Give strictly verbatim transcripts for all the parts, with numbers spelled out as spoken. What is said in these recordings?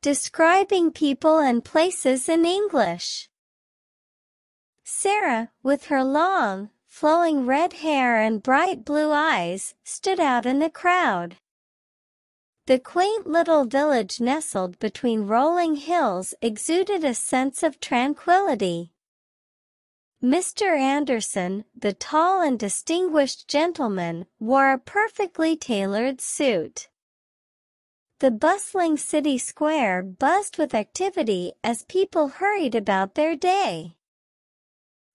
Describing people and places in English. Sarah, with her long, flowing red hair and bright blue eyes, stood out in the crowd. The quaint little village nestled between rolling hills exuded a sense of tranquility. Mister Anderson, the tall and distinguished gentleman, wore a perfectly tailored suit. The bustling city square buzzed with activity as people hurried about their day.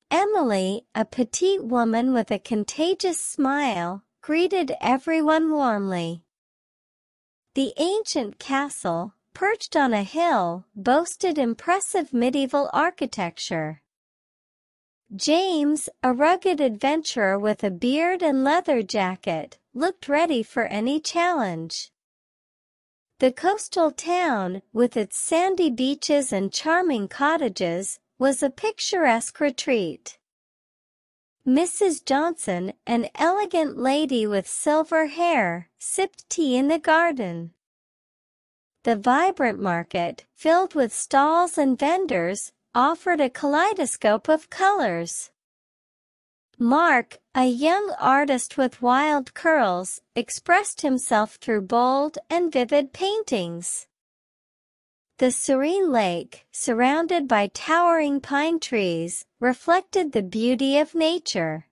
Emily, a petite woman with a contagious smile, greeted everyone warmly. The ancient castle, perched on a hill, boasted impressive medieval architecture. James, a rugged adventurer with a beard and leather jacket, looked ready for any challenge. The coastal town, with its sandy beaches and charming cottages, was a picturesque retreat. Missus Johnson, an elegant lady with silver hair, sipped tea in the garden. The vibrant market, filled with stalls and vendors, offered a kaleidoscope of colors. Mark, a young artist with wild curls, expressed himself through bold and vivid paintings. The serene lake, surrounded by towering pine trees, reflected the beauty of nature.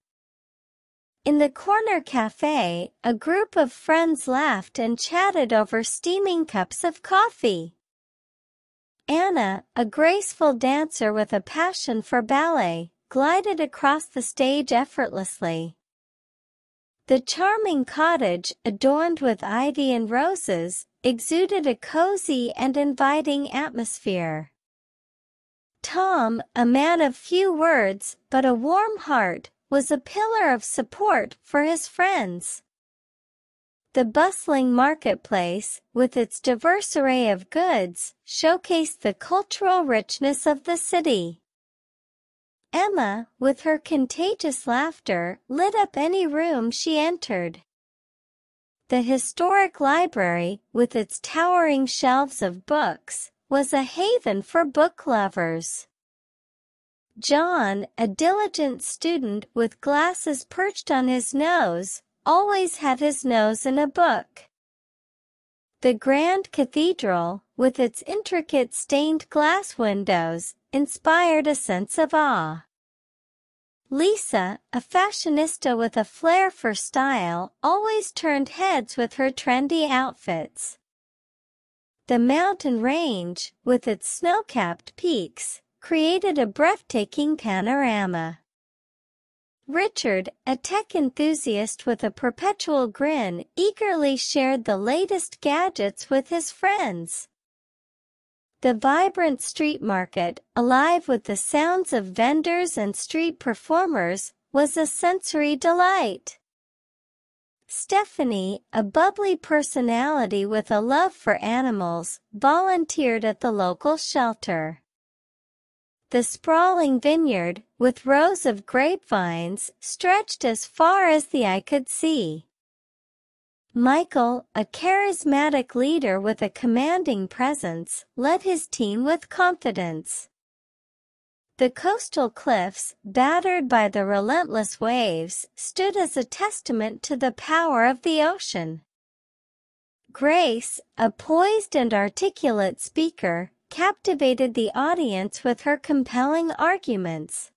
In the corner cafe, a group of friends laughed and chatted over steaming cups of coffee. Anna, a graceful dancer with a passion for ballet, glided across the stage effortlessly. The charming cottage, adorned with ivy and roses, exuded a cozy and inviting atmosphere. Tom, a man of few words but a warm heart, was a pillar of support for his friends. The bustling marketplace, with its diverse array of goods, showcased the cultural richness of the city. Emma, with her contagious laughter, lit up any room she entered. The historic library, with its towering shelves of books, was a haven for book lovers. John, a diligent student with glasses perched on his nose, always had his nose in a book. The grand cathedral, with its intricate stained glass windows, inspired a sense of awe. Lisa, a fashionista with a flair for style, always turned heads with her trendy outfits. The mountain range, with its snow-capped peaks, created a breathtaking panorama. Richard, a tech enthusiast with a perpetual grin, eagerly shared the latest gadgets with his friends. The vibrant street market, alive with the sounds of vendors and street performers, was a sensory delight. Stephanie, a bubbly personality with a love for animals, volunteered at the local shelter. The sprawling vineyard, with rows of grapevines, stretched as far as the eye could see. Michael, a charismatic leader with a commanding presence, led his team with confidence. The coastal cliffs, battered by the relentless waves, stood as a testament to the power of the ocean. Grace, a poised and articulate speaker, captivated the audience with her compelling arguments.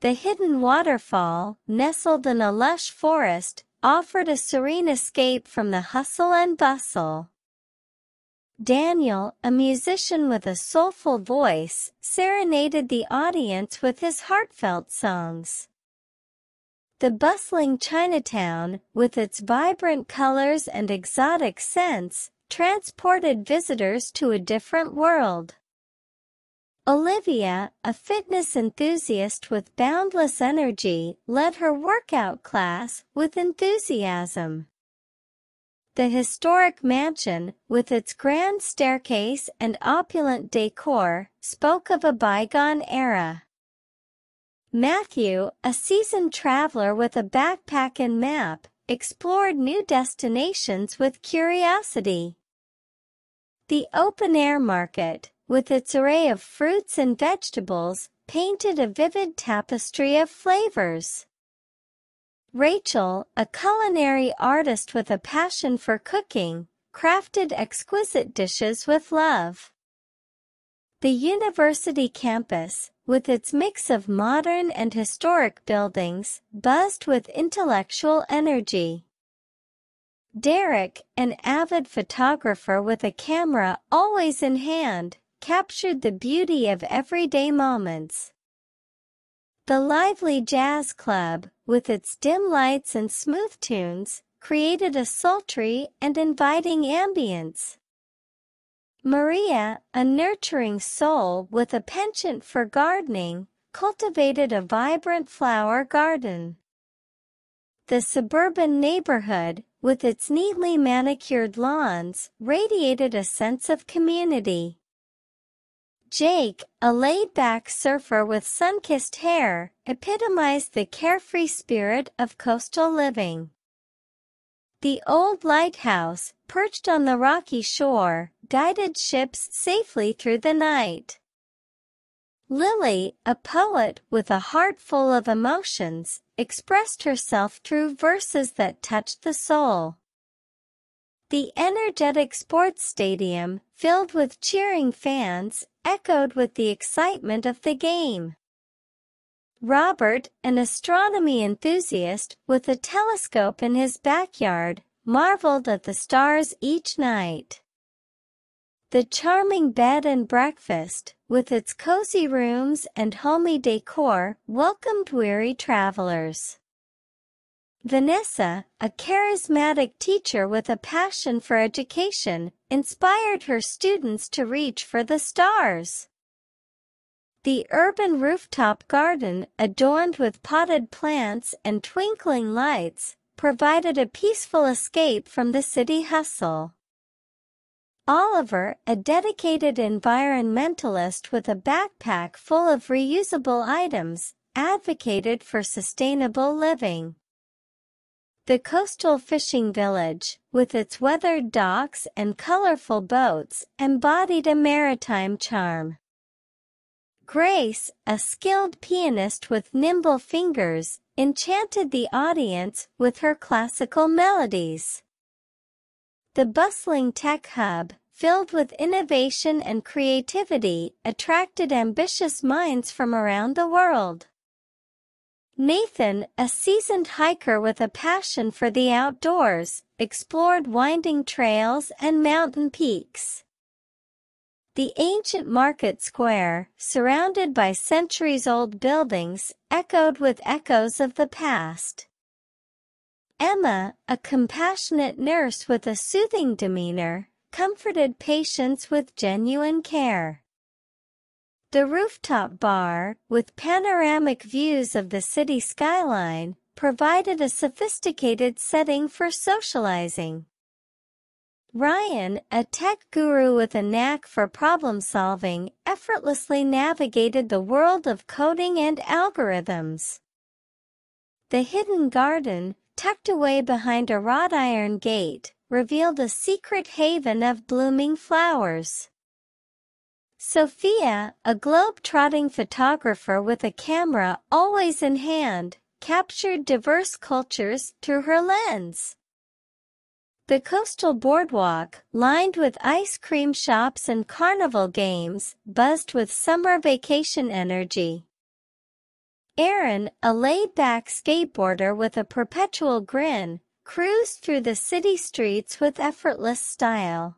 The hidden waterfall, nestled in a lush forest, offered a serene escape from the hustle and bustle. Daniel, a musician with a soulful voice, serenaded the audience with his heartfelt songs. The bustling Chinatown, with its vibrant colors and exotic scents, transported visitors to a different world. Olivia, a fitness enthusiast with boundless energy, led her workout class with enthusiasm. The historic mansion, with its grand staircase and opulent decor, spoke of a bygone era. Matthew, a seasoned traveler with a backpack and map, explored new destinations with curiosity. The open-air market, with its array of fruits and vegetables, painted a vivid tapestry of flavors. Rachel, a culinary artist with a passion for cooking, crafted exquisite dishes with love. The university campus, with its mix of modern and historic buildings, buzzed with intellectual energy. Derek, an avid photographer with a camera always in hand, captured the beauty of everyday moments. The lively jazz club, with its dim lights and smooth tunes, created a sultry and inviting ambience. Maria, a nurturing soul with a penchant for gardening, cultivated a vibrant flower garden. The suburban neighborhood, with its neatly manicured lawns, radiated a sense of community. Jake, a laid-back surfer with sun-kissed hair, epitomized the carefree spirit of coastal living. The old lighthouse, perched on the rocky shore, guided ships safely through the night. Lily, a poet with a heart full of emotions, expressed herself through verses that touched the soul. The energetic sports stadium, filled with cheering fans, echoed with the excitement of the game. Robert, an astronomy enthusiast with a telescope in his backyard, marveled at the stars each night. The charming bed and breakfast, with its cozy rooms and homey decor, welcomed weary travelers. Vanessa, a charismatic teacher with a passion for education, inspired her students to reach for the stars. The urban rooftop garden, adorned with potted plants and twinkling lights, provided a peaceful escape from the city hustle. Oliver, a dedicated environmentalist with a backpack full of reusable items, advocated for sustainable living. The coastal fishing village, with its weathered docks and colorful boats, embodied a maritime charm. Grace, a skilled pianist with nimble fingers, enchanted the audience with her classical melodies. The bustling tech hub, filled with innovation and creativity, attracted ambitious minds from around the world. Nathan, a seasoned hiker with a passion for the outdoors, explored winding trails and mountain peaks. The ancient market square, surrounded by centuries-old buildings, echoed with echoes of the past. Emma, a compassionate nurse with a soothing demeanor, comforted patients with genuine care. The rooftop bar, with panoramic views of the city skyline, provided a sophisticated setting for socializing. Ryan, a tech guru with a knack for problem-solving, effortlessly navigated the world of coding and algorithms. The hidden garden, tucked away behind a wrought-iron gate, revealed a secret haven of blooming flowers. Sophia, a globe-trotting photographer with a camera always in hand, captured diverse cultures through her lens. The coastal boardwalk, lined with ice cream shops and carnival games, buzzed with summer vacation energy. Aaron, a laid-back skateboarder with a perpetual grin, cruised through the city streets with effortless style.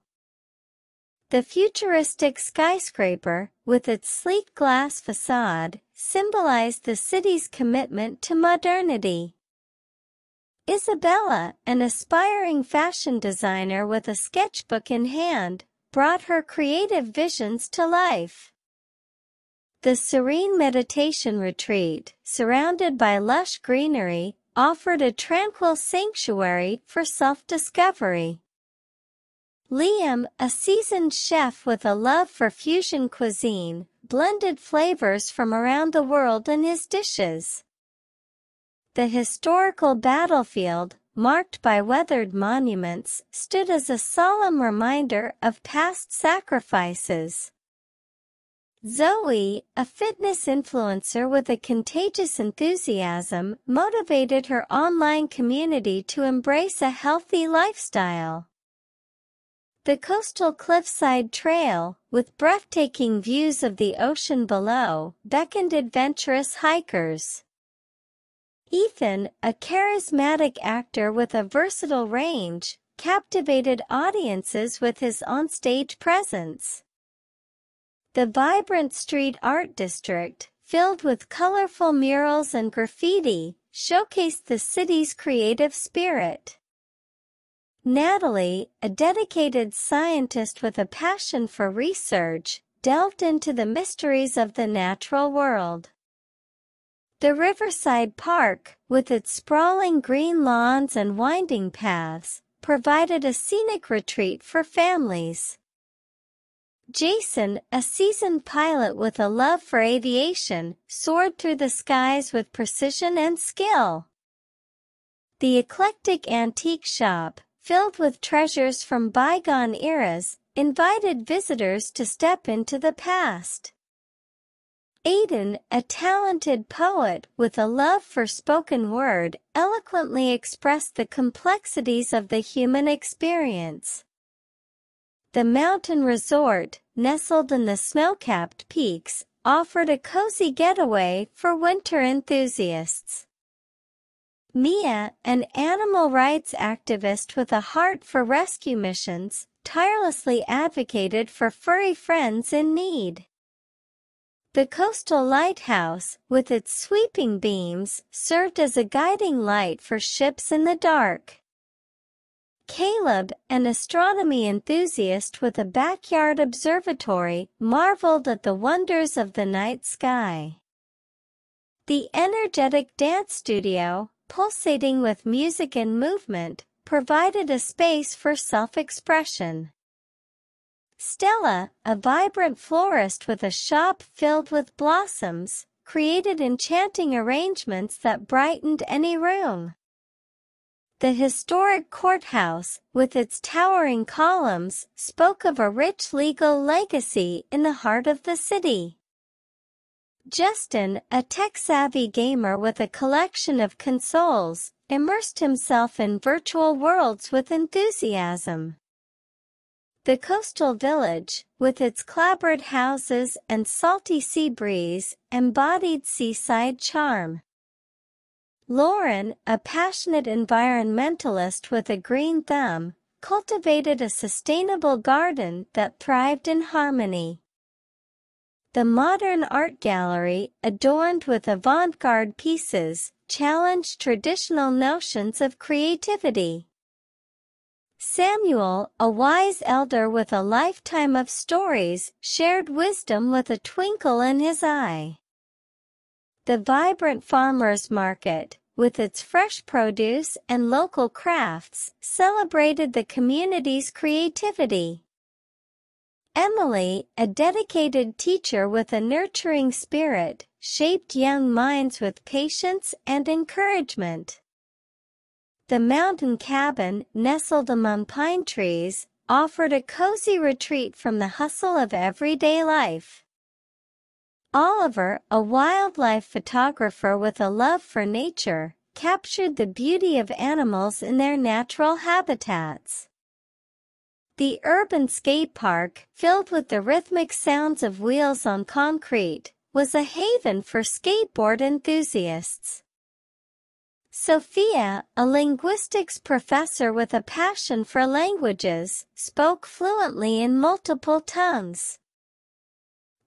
The futuristic skyscraper, with its sleek glass facade, symbolized the city's commitment to modernity. Isabella, an aspiring fashion designer with a sketchbook in hand, brought her creative visions to life. The serene meditation retreat, surrounded by lush greenery, offered a tranquil sanctuary for self-discovery. Liam, a seasoned chef with a love for fusion cuisine, blended flavors from around the world in his dishes. The historical battlefield, marked by weathered monuments, stood as a solemn reminder of past sacrifices. Zoe, a fitness influencer with a contagious enthusiasm, motivated her online community to embrace a healthy lifestyle. The coastal cliffside trail, with breathtaking views of the ocean below, beckoned adventurous hikers. Ethan, a charismatic actor with a versatile range, captivated audiences with his onstage presence. The vibrant street art district, filled with colorful murals and graffiti, showcased the city's creative spirit. Natalie, a dedicated scientist with a passion for research, delved into the mysteries of the natural world. The Riverside Park, with its sprawling green lawns and winding paths, provided a scenic retreat for families. Jason, a seasoned pilot with a love for aviation, soared through the skies with precision and skill. The eclectic antique shop, filled with treasures from bygone eras, invited visitors to step into the past. Aiden, a talented poet with a love for spoken word, eloquently expressed the complexities of the human experience. The mountain resort, nestled in the snow-capped peaks, offered a cozy getaway for winter enthusiasts. Mia, an animal rights activist with a heart for rescue missions, tirelessly advocated for furry friends in need. The coastal lighthouse, with its sweeping beams, served as a guiding light for ships in the dark. Caleb, an astronomy enthusiast with a backyard observatory, marveled at the wonders of the night sky. The energetic dance studio, pulsating with music and movement, provided a space for self-expression. Stella, a vibrant florist with a shop filled with blossoms, created enchanting arrangements that brightened any room. The historic courthouse, with its towering columns, spoke of a rich legal legacy in the heart of the city. Justin, a tech-savvy gamer with a collection of consoles, immersed himself in virtual worlds with enthusiasm. The coastal village, with its clapboard houses and salty sea breeze, embodied seaside charm. Lauren, a passionate environmentalist with a green thumb, cultivated a sustainable garden that thrived in harmony. The modern art gallery, adorned with avant-garde pieces, challenged traditional notions of creativity. Samuel, a wise elder with a lifetime of stories, shared wisdom with a twinkle in his eye. The vibrant farmers' market, with its fresh produce and local crafts, celebrated the community's creativity. Emily, a dedicated teacher with a nurturing spirit, shaped young minds with patience and encouragement. The mountain cabin, nestled among pine trees, offered a cozy retreat from the hustle of everyday life. Oliver, a wildlife photographer with a love for nature, captured the beauty of animals in their natural habitats. The urban skate park, filled with the rhythmic sounds of wheels on concrete, was a haven for skateboard enthusiasts. Sophia, a linguistics professor with a passion for languages, spoke fluently in multiple tongues.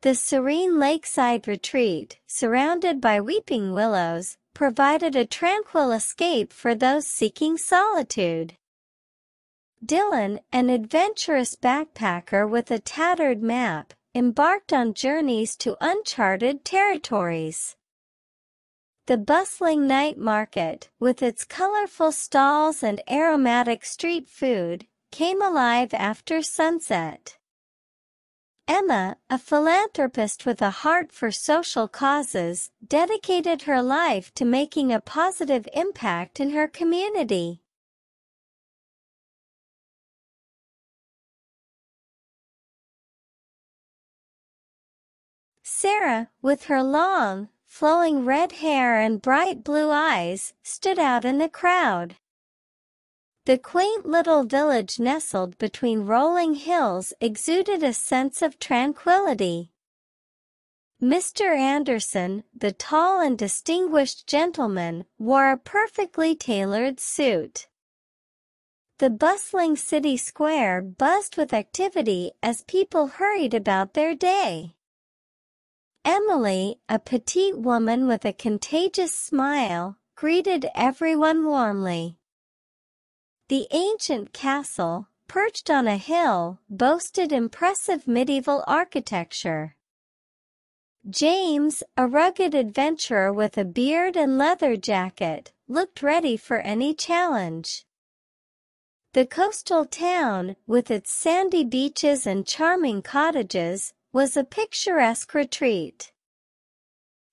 The serene lakeside retreat, surrounded by weeping willows, provided a tranquil escape for those seeking solitude. Dylan, an adventurous backpacker with a tattered map, embarked on journeys to uncharted territories. The bustling night market, with its colorful stalls and aromatic street food, came alive after sunset. Emma, a philanthropist with a heart for social causes, dedicated her life to making a positive impact in her community. Sarah, with her long, flowing red hair and bright blue eyes, stood out in the crowd. The quaint little village nestled between rolling hills exuded a sense of tranquility. Mister Anderson, the tall and distinguished gentleman, wore a perfectly tailored suit. The bustling city square buzzed with activity as people hurried about their day. Emily, a petite woman with a contagious smile, greeted everyone warmly. The ancient castle, perched on a hill, boasted impressive medieval architecture. James, a rugged adventurer with a beard and leather jacket, looked ready for any challenge. The coastal town, with its sandy beaches and charming cottages, was a picturesque retreat.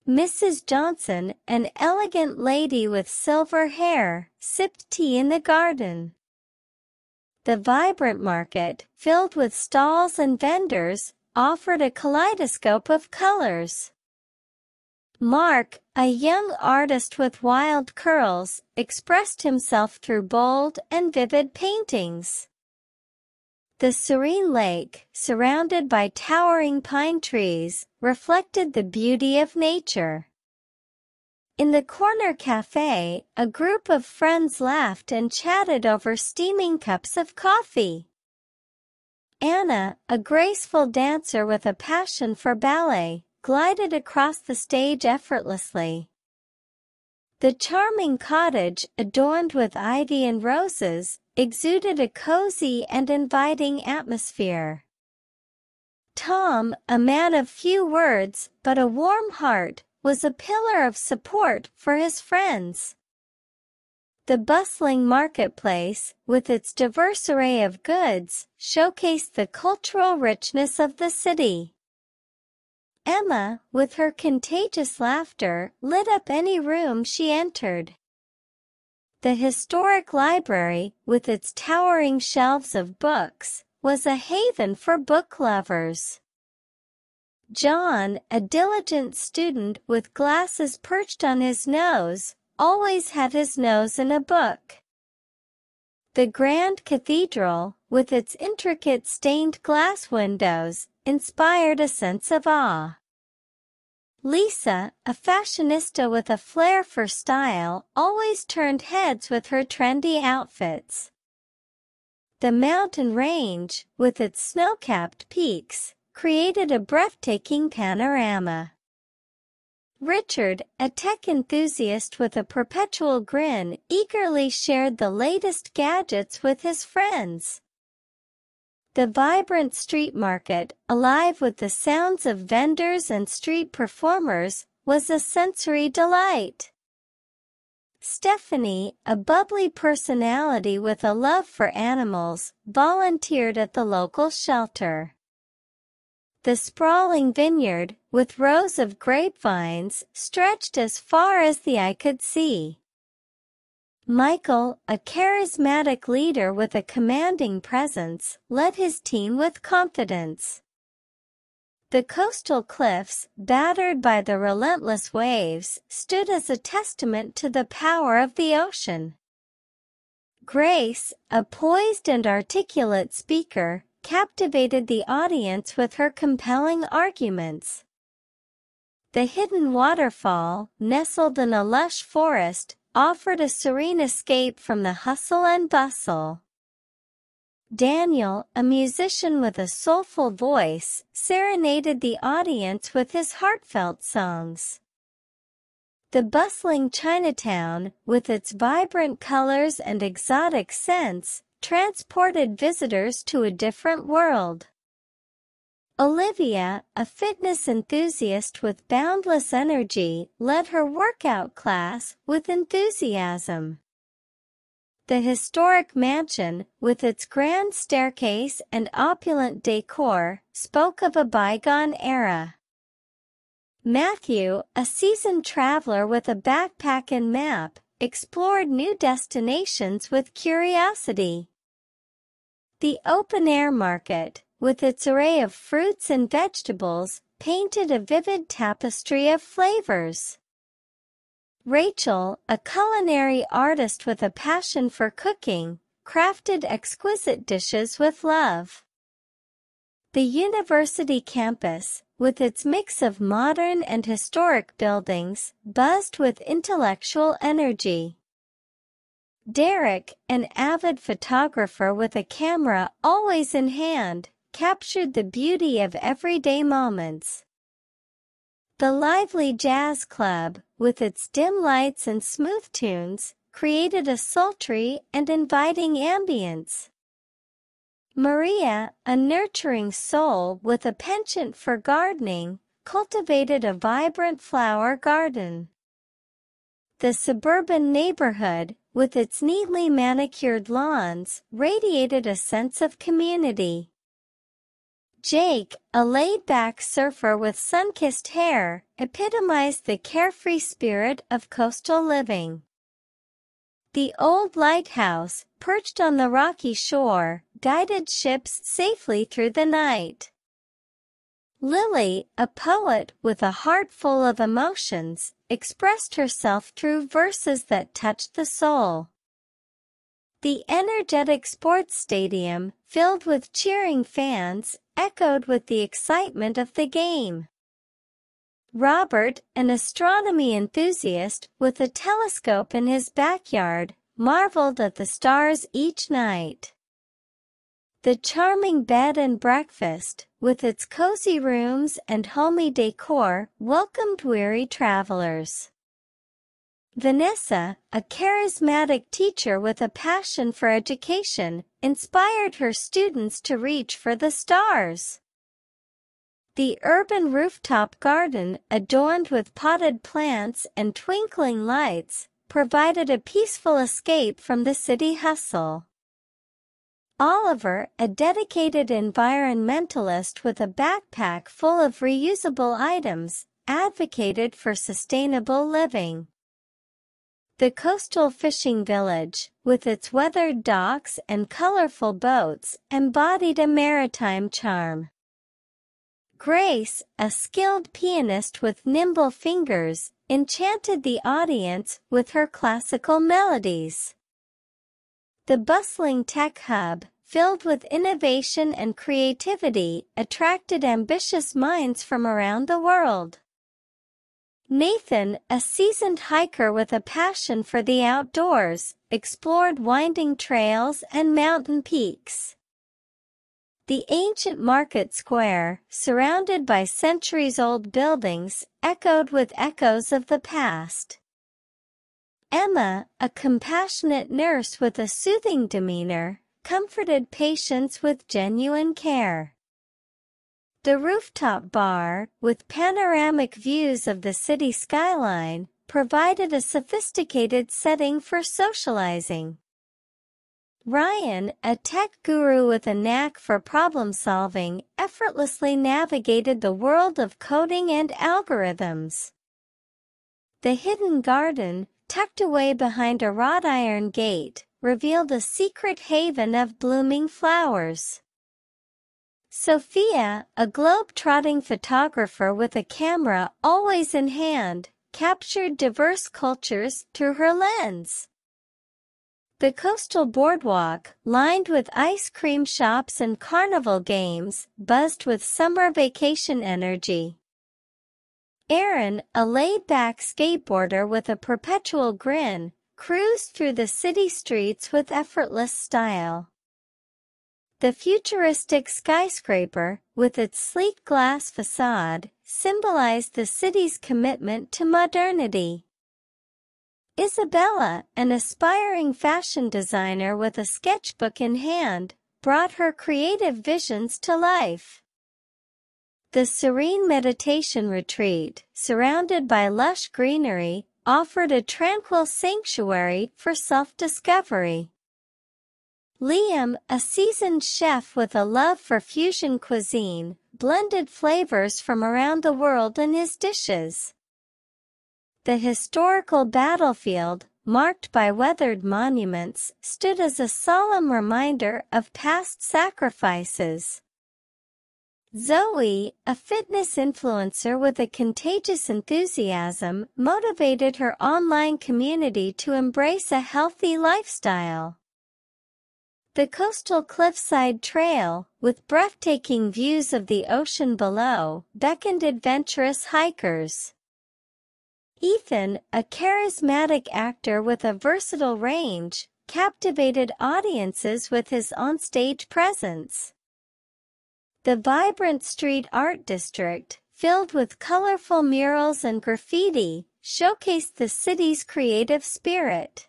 Missus Johnson, an elegant lady with silver hair, sipped tea in the garden. The vibrant market, filled with stalls and vendors, offered a kaleidoscope of colors. Mark, a young artist with wild curls, expressed himself through bold and vivid paintings. The serene lake, surrounded by towering pine trees, reflected the beauty of nature. In the corner cafe, a group of friends laughed and chatted over steaming cups of coffee. Anna, a graceful dancer with a passion for ballet, glided across the stage effortlessly. The charming cottage, adorned with ivy and roses, exuded a cozy and inviting atmosphere. Tom, a man of few words but a warm heart, was a pillar of support for his friends. The bustling marketplace, with its diverse array of goods, showcased the cultural richness of the city. Emma, with her contagious laughter, lit up any room she entered. The historic library, with its towering shelves of books, was a haven for book lovers. John, a diligent student with glasses perched on his nose, always had his nose in a book. The grand cathedral, with its intricate stained glass windows, inspired a sense of awe. Lisa, a fashionista with a flair for style, always turned heads with her trendy outfits. The mountain range, with its snow-capped peaks, created a breathtaking panorama. Richard, a tech enthusiast with a perpetual grin, eagerly shared the latest gadgets with his friends. The vibrant street market, alive with the sounds of vendors and street performers, was a sensory delight. Stephanie, a bubbly personality with a love for animals, volunteered at the local shelter. The sprawling vineyard, with rows of grapevines, stretched as far as the eye could see. Michael, a charismatic leader with a commanding presence, led his team with confidence. The coastal cliffs, battered by the relentless waves, stood as a testament to the power of the ocean. Grace, a poised and articulate speaker, captivated the audience with her compelling arguments. The hidden waterfall, nestled in a lush forest, offered a serene escape from the hustle and bustle. Daniel, a musician with a soulful voice, serenaded the audience with his heartfelt songs. The bustling Chinatown, with its vibrant colors and exotic scents, transported visitors to a different world. Olivia, a fitness enthusiast with boundless energy, led her workout class with enthusiasm. The historic mansion, with its grand staircase and opulent decor, spoke of a bygone era. Matthew, a seasoned traveler with a backpack and map, explored new destinations with curiosity. The open-air market, with its array of fruits and vegetables, painted a vivid tapestry of flavors. Rachel, a culinary artist with a passion for cooking, crafted exquisite dishes with love. The university campus, with its mix of modern and historic buildings, buzzed with intellectual energy. Derek, an avid photographer with a camera always in hand, captured the beauty of everyday moments. The lively jazz club, with its dim lights and smooth tunes, created a sultry and inviting ambience. Maria, a nurturing soul with a penchant for gardening, cultivated a vibrant flower garden. The suburban neighborhood, with its neatly manicured lawns, radiated a sense of community. Jake, a laid-back surfer with sun-kissed hair, epitomized the carefree spirit of coastal living. The old lighthouse, perched on the rocky shore, guided ships safely through the night. Lily, a poet with a heart full of emotions, expressed herself through verses that touched the soul. The energetic sports stadium, filled with cheering fans, echoed with the excitement of the game. Robert, an astronomy enthusiast with a telescope in his backyard, marveled at the stars each night. The charming bed and breakfast, with its cozy rooms and homey decor, welcomed weary travelers. Vanessa, a charismatic teacher with a passion for education, inspired her students to reach for the stars. The urban rooftop garden, adorned with potted plants and twinkling lights, provided a peaceful escape from the city hustle. Oliver, a dedicated environmentalist with a backpack full of reusable items, advocated for sustainable living. The coastal fishing village, with its weathered docks and colorful boats, embodied a maritime charm. Grace, a skilled pianist with nimble fingers, enchanted the audience with her classical melodies. The bustling tech hub, filled with innovation and creativity, attracted ambitious minds from around the world. Nathan, a seasoned hiker with a passion for the outdoors, explored winding trails and mountain peaks. The ancient market square, surrounded by centuries-old buildings, echoed with echoes of the past. Emma, a compassionate nurse with a soothing demeanor, comforted patients with genuine care. The rooftop bar, with panoramic views of the city skyline, provided a sophisticated setting for socializing. Ryan, a tech guru with a knack for problem-solving, effortlessly navigated the world of coding and algorithms. The hidden garden, tucked away behind a wrought-iron gate, revealed a secret haven of blooming flowers. Sophia, a globe-trotting photographer with a camera always in hand, captured diverse cultures through her lens. The coastal boardwalk, lined with ice cream shops and carnival games, buzzed with summer vacation energy. Aaron, a laid-back skateboarder with a perpetual grin, cruised through the city streets with effortless style. The futuristic skyscraper, with its sleek glass facade, symbolized the city's commitment to modernity. Isabella, an aspiring fashion designer with a sketchbook in hand, brought her creative visions to life. The serene meditation retreat, surrounded by lush greenery, offered a tranquil sanctuary for self-discovery. Liam, a seasoned chef with a love for fusion cuisine, blended flavors from around the world in his dishes. The historical battlefield, marked by weathered monuments, stood as a solemn reminder of past sacrifices. Zoe, a fitness influencer with a contagious enthusiasm, motivated her online community to embrace a healthy lifestyle. The coastal cliffside trail, with breathtaking views of the ocean below, beckoned adventurous hikers. Ethan, a charismatic actor with a versatile range, captivated audiences with his onstage presence. The vibrant street art district, filled with colorful murals and graffiti, showcased the city's creative spirit.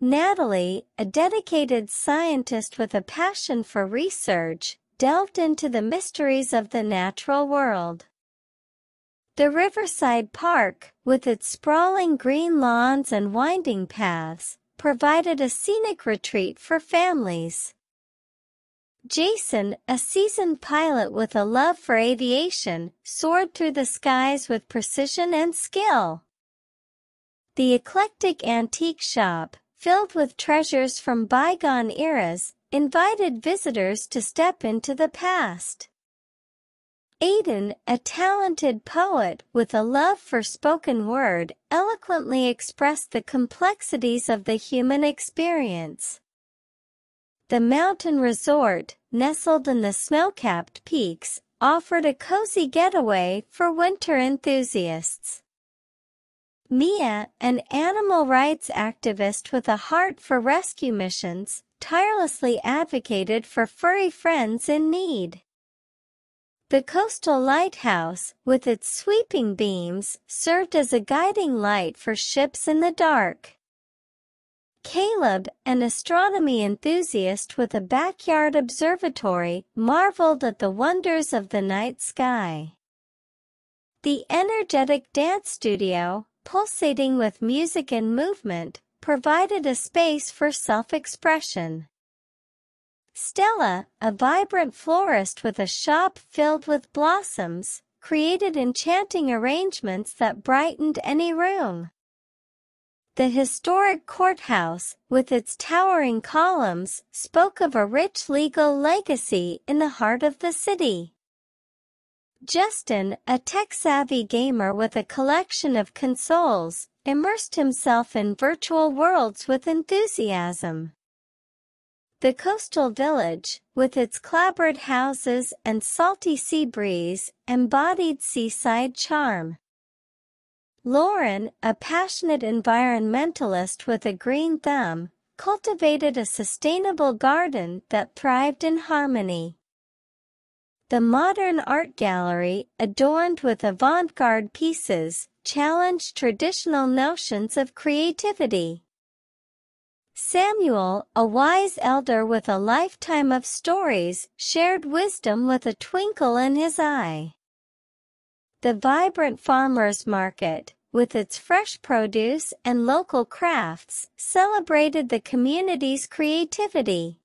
Natalie, a dedicated scientist with a passion for research, delved into the mysteries of the natural world. The Riverside Park, with its sprawling green lawns and winding paths, provided a scenic retreat for families. Jason, a seasoned pilot with a love for aviation, soared through the skies with precision and skill. The eclectic antique shop, filled with treasures from bygone eras, invited visitors to step into the past. Aiden, a talented poet with a love for spoken word, eloquently expressed the complexities of the human experience. The mountain resort, nestled in the snow-capped peaks, offered a cozy getaway for winter enthusiasts. Mia, an animal rights activist with a heart for rescue missions, tirelessly advocated for furry friends in need. The coastal lighthouse, with its sweeping beams, served as a guiding light for ships in the dark. Caleb, an astronomy enthusiast with a backyard observatory, marveled at the wonders of the night sky. The energetic dance studio, pulsating with music and movement, provided a space for self-expression. Stella, a vibrant florist with a shop filled with blossoms, created enchanting arrangements that brightened any room. The historic courthouse, with its towering columns, spoke of a rich legal legacy in the heart of the city. Justin, a tech-savvy gamer with a collection of consoles, immersed himself in virtual worlds with enthusiasm. The coastal village, with its clapboard houses and salty sea breeze, embodied seaside charm. Lauren, a passionate environmentalist with a green thumb, cultivated a sustainable garden that thrived in harmony. The modern art gallery, adorned with avant-garde pieces, challenged traditional notions of creativity. Samuel, a wise elder with a lifetime of stories, shared wisdom with a twinkle in his eye. The vibrant farmers' market, with its fresh produce and local crafts, celebrated the community's creativity.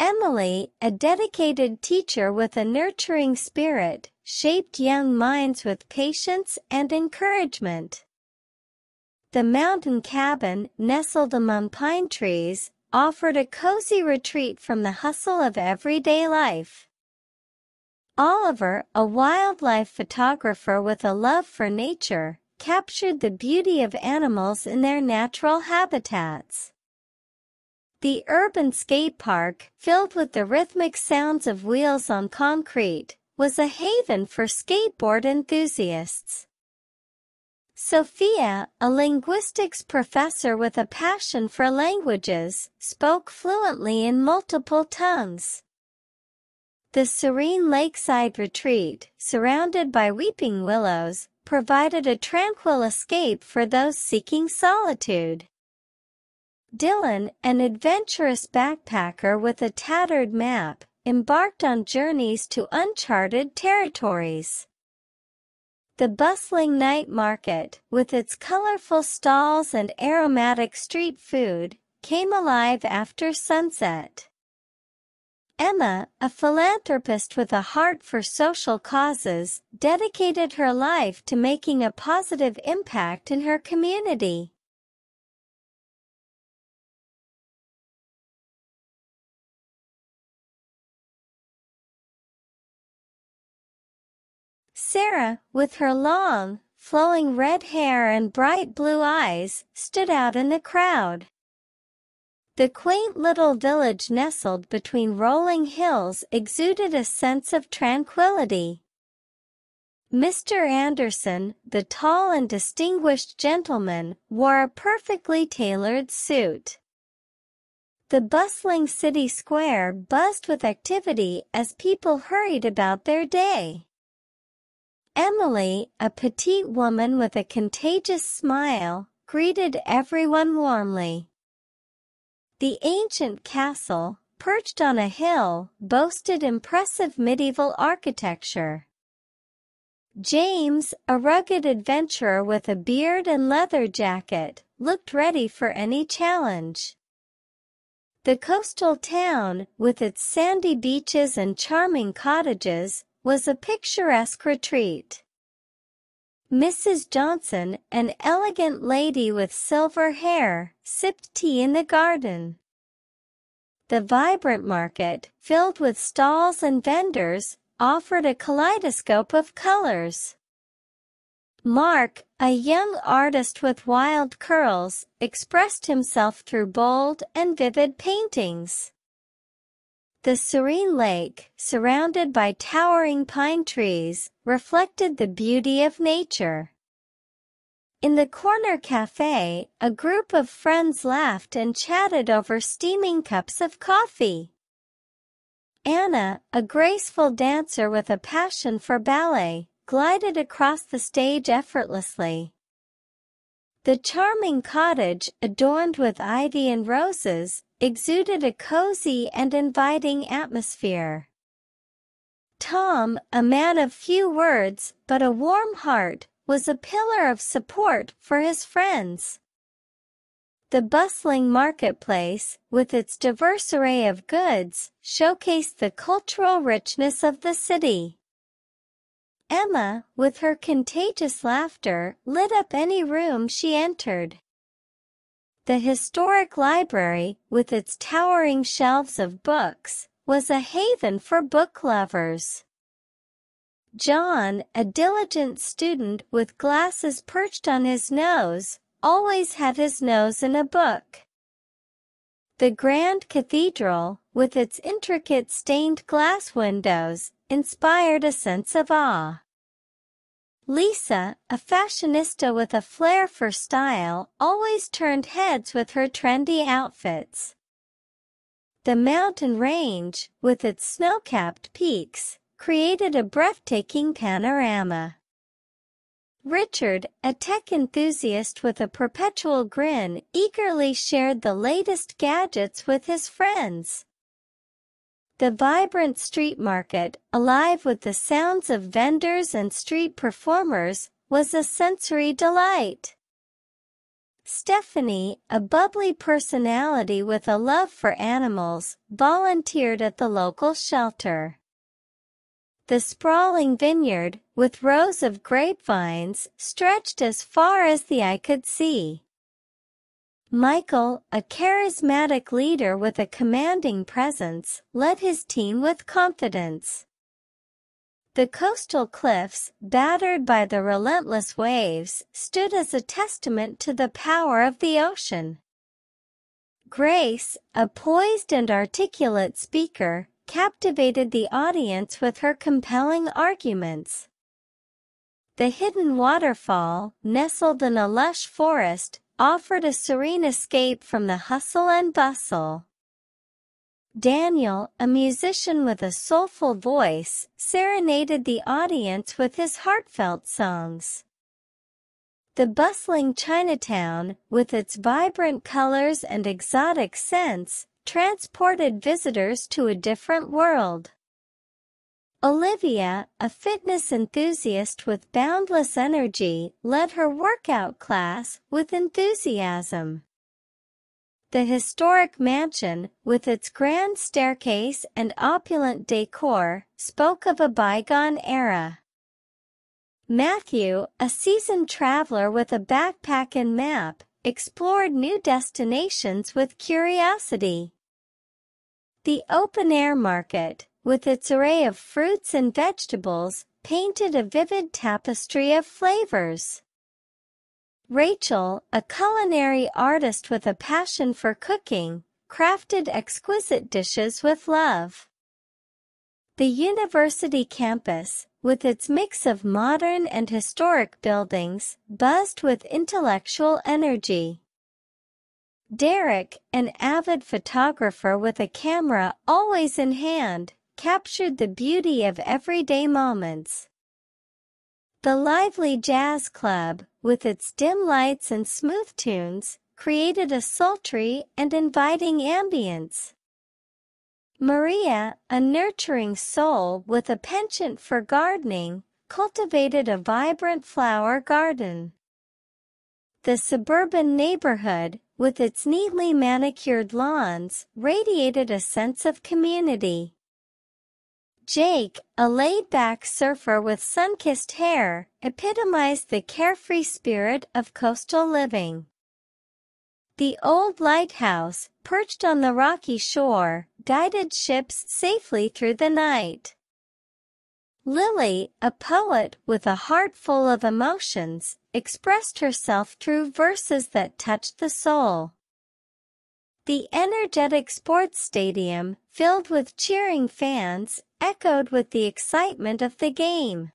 Emily, a dedicated teacher with a nurturing spirit, shaped young minds with patience and encouragement. The mountain cabin, nestled among pine trees, offered a cozy retreat from the hustle of everyday life. Oliver, a wildlife photographer with a love for nature, captured the beauty of animals in their natural habitats. The urban skate park, filled with the rhythmic sounds of wheels on concrete, was a haven for skateboard enthusiasts. Sophia, a linguistics professor with a passion for languages, spoke fluently in multiple tongues. The serene lakeside retreat, surrounded by weeping willows, provided a tranquil escape for those seeking solitude. Dylan, an adventurous backpacker with a tattered map, embarked on journeys to uncharted territories. The bustling night market, with its colorful stalls and aromatic street food, came alive after sunset. Emma, a philanthropist with a heart for social causes, dedicated her life to making a positive impact in her community. Sarah, with her long, flowing red hair and bright blue eyes, stood out in the crowd. The quaint little village nestled between rolling hills exuded a sense of tranquility. Mister Anderson, the tall and distinguished gentleman, wore a perfectly tailored suit. The bustling city square buzzed with activity as people hurried about their day. Emily, a petite woman with a contagious smile, greeted everyone warmly. The ancient castle, perched on a hill, boasted impressive medieval architecture. James, a rugged adventurer with a beard and leather jacket, looked ready for any challenge. The coastal town, with its sandy beaches and charming cottages, was a picturesque retreat. Missus Johnson, an elegant lady with silver hair, sipped tea in the garden. The vibrant market, filled with stalls and vendors, offered a kaleidoscope of colors. Mark, a young artist with wild curls, expressed himself through bold and vivid paintings. The serene lake, surrounded by towering pine trees, reflected the beauty of nature. In the corner cafe, a group of friends laughed and chatted over steaming cups of coffee. Anna, a graceful dancer with a passion for ballet, glided across the stage effortlessly. The charming cottage, adorned with ivy and roses, exuded a cozy and inviting atmosphere. Tom, a man of few words but a warm heart, was a pillar of support for his friends. The bustling marketplace, with its diverse array of goods, showcased the cultural richness of the city. Emma, with her contagious laughter, lit up any room she entered. The historic library, with its towering shelves of books, was a haven for book lovers. John, a diligent student with glasses perched on his nose, always had his nose in a book. The grand cathedral, with its intricate stained glass windows, inspired a sense of awe. Lisa, a fashionista with a flair for style, always turned heads with her trendy outfits. The mountain range, with its snow-capped peaks, created a breathtaking panorama. Richard, a tech enthusiast with a perpetual grin, eagerly shared the latest gadgets with his friends. The vibrant street market, alive with the sounds of vendors and street performers, was a sensory delight. Stephanie, a bubbly personality with a love for animals, volunteered at the local shelter. The sprawling vineyard, with rows of grapevines, stretched as far as the eye could see. Michael, a charismatic leader with a commanding presence, led his team with confidence. The coastal cliffs, battered by the relentless waves, stood as a testament to the power of the ocean. Grace, a poised and articulate speaker, captivated the audience with her compelling arguments. The hidden waterfall, nestled in a lush forest, offered a serene escape from the hustle and bustle. Daniel, a musician with a soulful voice, serenaded the audience with his heartfelt songs. The bustling Chinatown, with its vibrant colors and exotic scents, transported visitors to a different world. Olivia, a fitness enthusiast with boundless energy, led her workout class with enthusiasm. The historic mansion, with its grand staircase and opulent decor, spoke of a bygone era. Matthew, a seasoned traveler with a backpack and map, explored new destinations with curiosity. The open-air market, with its array of fruits and vegetables, painted a vivid tapestry of flavors. Rachel, a culinary artist with a passion for cooking, crafted exquisite dishes with love. The university campus, with its mix of modern and historic buildings, buzzed with intellectual energy. Derek, an avid photographer with a camera always in hand, captured the beauty of everyday moments. The lively jazz club, with its dim lights and smooth tunes, created a sultry and inviting ambience. Maria, a nurturing soul with a penchant for gardening, cultivated a vibrant flower garden. The suburban neighborhood, with its neatly manicured lawns, radiated a sense of community. Jake, a laid-back surfer with sun-kissed hair, epitomized the carefree spirit of coastal living. The old lighthouse, perched on the rocky shore, guided ships safely through the night. Lily, a poet with a heart full of emotions, expressed herself through verses that touched the soul. The energetic sports stadium, filled with cheering fans, echoed with the excitement of the game.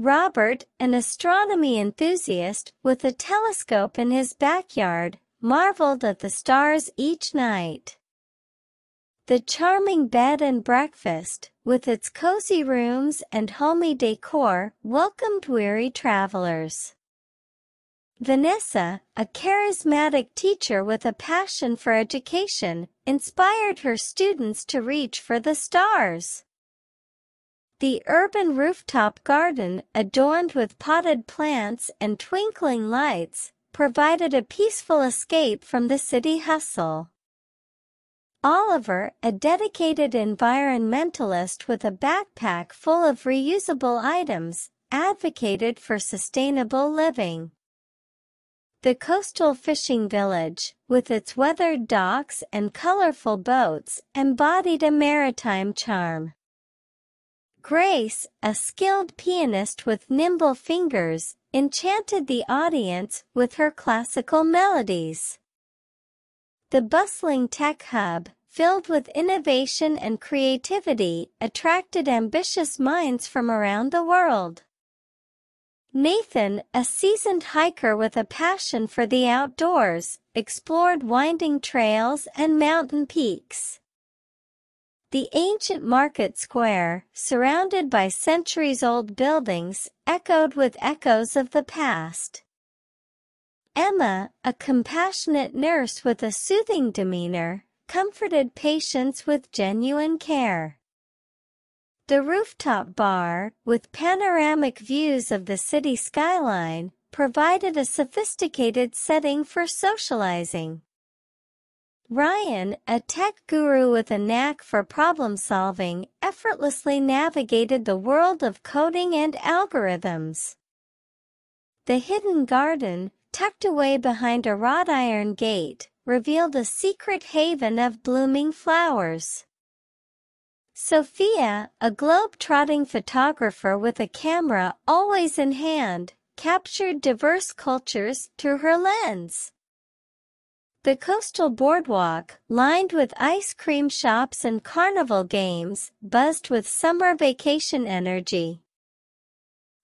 Robert, an astronomy enthusiast with a telescope in his backyard, marveled at the stars each night. The charming bed and breakfast, with its cozy rooms and homey decor, welcomed weary travelers. Vanessa, a charismatic teacher with a passion for education, inspired her students to reach for the stars. The urban rooftop garden, adorned with potted plants and twinkling lights, provided a peaceful escape from the city hustle. Oliver, a dedicated environmentalist with a backpack full of reusable items, advocated for sustainable living. The coastal fishing village, with its weathered docks and colorful boats, embodied a maritime charm. Grace, a skilled pianist with nimble fingers, enchanted the audience with her classical melodies. The bustling tech hub, filled with innovation and creativity, attracted ambitious minds from around the world. Nathan, a seasoned hiker with a passion for the outdoors, explored winding trails and mountain peaks. The ancient market square, surrounded by centuries-old buildings, echoed with echoes of the past. Emma, a compassionate nurse with a soothing demeanor, comforted patients with genuine care. The rooftop bar, with panoramic views of the city skyline, provided a sophisticated setting for socializing. Ryan, a tech guru with a knack for problem-solving, effortlessly navigated the world of coding and algorithms. The hidden garden, tucked away behind a wrought-iron gate, revealed a secret haven of blooming flowers. Sophia, a globe-trotting photographer with a camera always in hand, captured diverse cultures through her lens. The coastal boardwalk, lined with ice cream shops and carnival games, buzzed with summer vacation energy.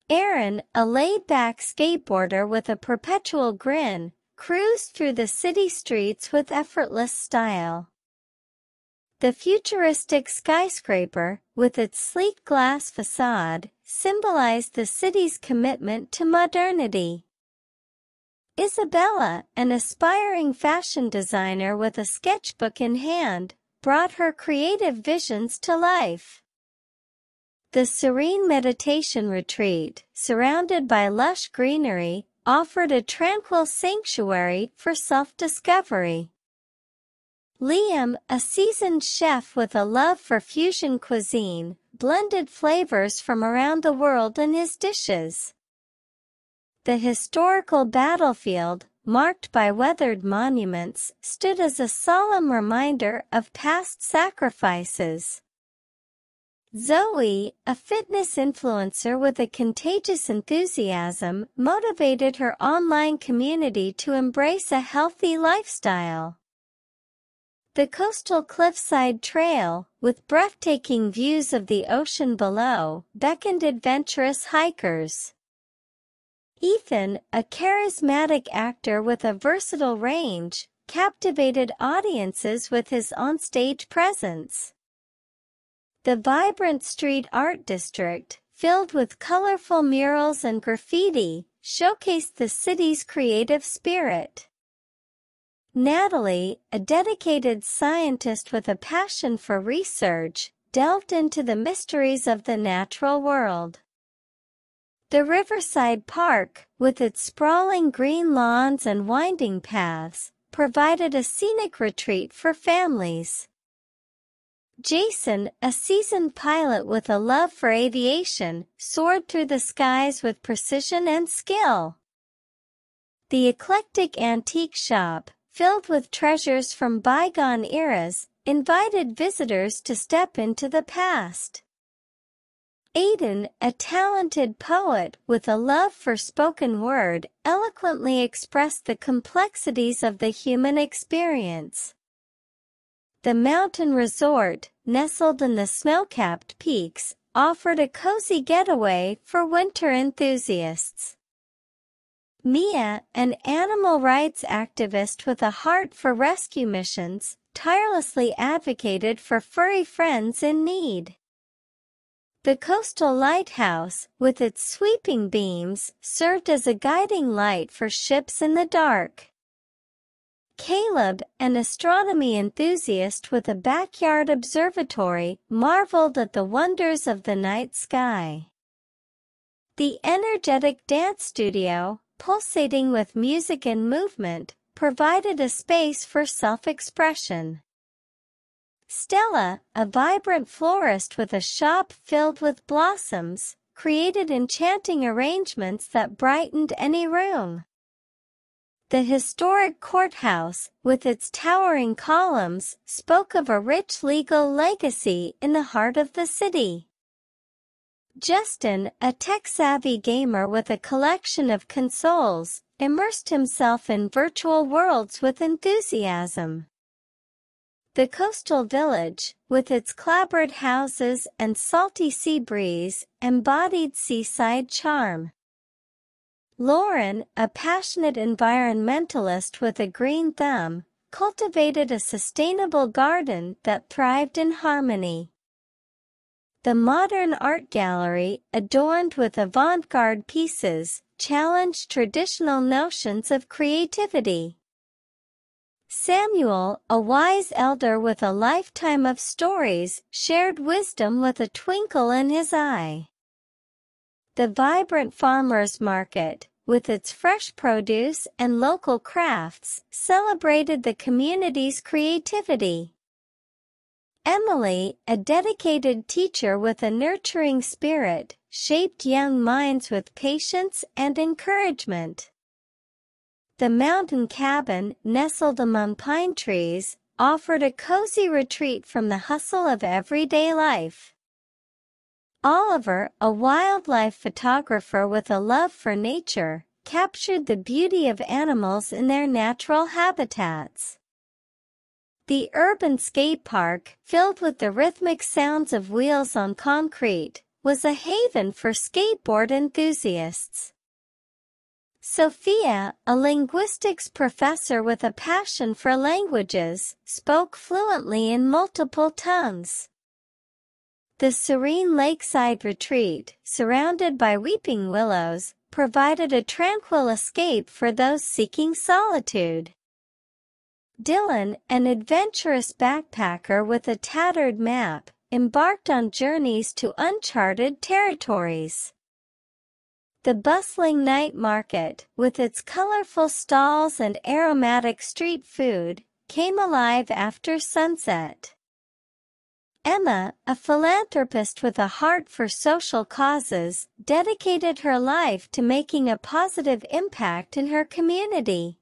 Aaron, a laid-back skateboarder with a perpetual grin, cruised through the city streets with effortless style. The futuristic skyscraper, with its sleek glass facade, symbolized the city's commitment to modernity. Isabella, an aspiring fashion designer with a sketchbook in hand, brought her creative visions to life. The serene meditation retreat, surrounded by lush greenery, offered a tranquil sanctuary for self-discovery. Liam, a seasoned chef with a love for fusion cuisine, blended flavors from around the world in his dishes. The historical battlefield, marked by weathered monuments, stood as a solemn reminder of past sacrifices. Zoe, a fitness influencer with a contagious enthusiasm, motivated her online community to embrace a healthy lifestyle. The coastal cliffside trail, with breathtaking views of the ocean below, beckoned adventurous hikers. Ethan, a charismatic actor with a versatile range, captivated audiences with his onstage presence. The vibrant street art district, filled with colorful murals and graffiti, showcased the city's creative spirit. Natalie, a dedicated scientist with a passion for research, delved into the mysteries of the natural world. The Riverside Park, with its sprawling green lawns and winding paths, provided a scenic retreat for families. Jason, a seasoned pilot with a love for aviation, soared through the skies with precision and skill. The eclectic antique shop, filled with treasures from bygone eras, invited visitors to step into the past. Aiden, a talented poet with a love for spoken word, eloquently expressed the complexities of the human experience. The mountain resort, nestled in the snow-capped peaks, offered a cozy getaway for winter enthusiasts. Mia, an animal rights activist with a heart for rescue missions, tirelessly advocated for furry friends in need. The coastal lighthouse, with its sweeping beams, served as a guiding light for ships in the dark. Caleb, an astronomy enthusiast with a backyard observatory, marveled at the wonders of the night sky. The energetic dance studio, pulsating with music and movement, provided a space for self-expression. Stella, a vibrant florist with a shop filled with blossoms, created enchanting arrangements that brightened any room. The historic courthouse, with its towering columns, spoke of a rich legal legacy in the heart of the city. Justin, a tech-savvy gamer with a collection of consoles, immersed himself in virtual worlds with enthusiasm. The coastal village, with its clapboard houses and salty sea breeze, embodied seaside charm. Lauren, a passionate environmentalist with a green thumb, cultivated a sustainable garden that thrived in harmony. The modern art gallery, adorned with avant-garde pieces, challenged traditional notions of creativity. Samuel, a wise elder with a lifetime of stories, shared wisdom with a twinkle in his eye. The vibrant farmers' market, with its fresh produce and local crafts, celebrated the community's creativity. Emily, a dedicated teacher with a nurturing spirit, shaped young minds with patience and encouragement. The mountain cabin, nestled among pine trees, offered a cozy retreat from the hustle of everyday life. Oliver, a wildlife photographer with a love for nature, captured the beauty of animals in their natural habitats. The urban skate park, filled with the rhythmic sounds of wheels on concrete, was a haven for skateboard enthusiasts. Sophia, a linguistics professor with a passion for languages, spoke fluently in multiple tongues. The serene lakeside retreat, surrounded by weeping willows, provided a tranquil escape for those seeking solitude. Dylan, an adventurous backpacker with a tattered map, embarked on journeys to uncharted territories. The bustling night market, with its colorful stalls and aromatic street food, came alive after sunset. Emma, a philanthropist with a heart for social causes, dedicated her life to making a positive impact in her community.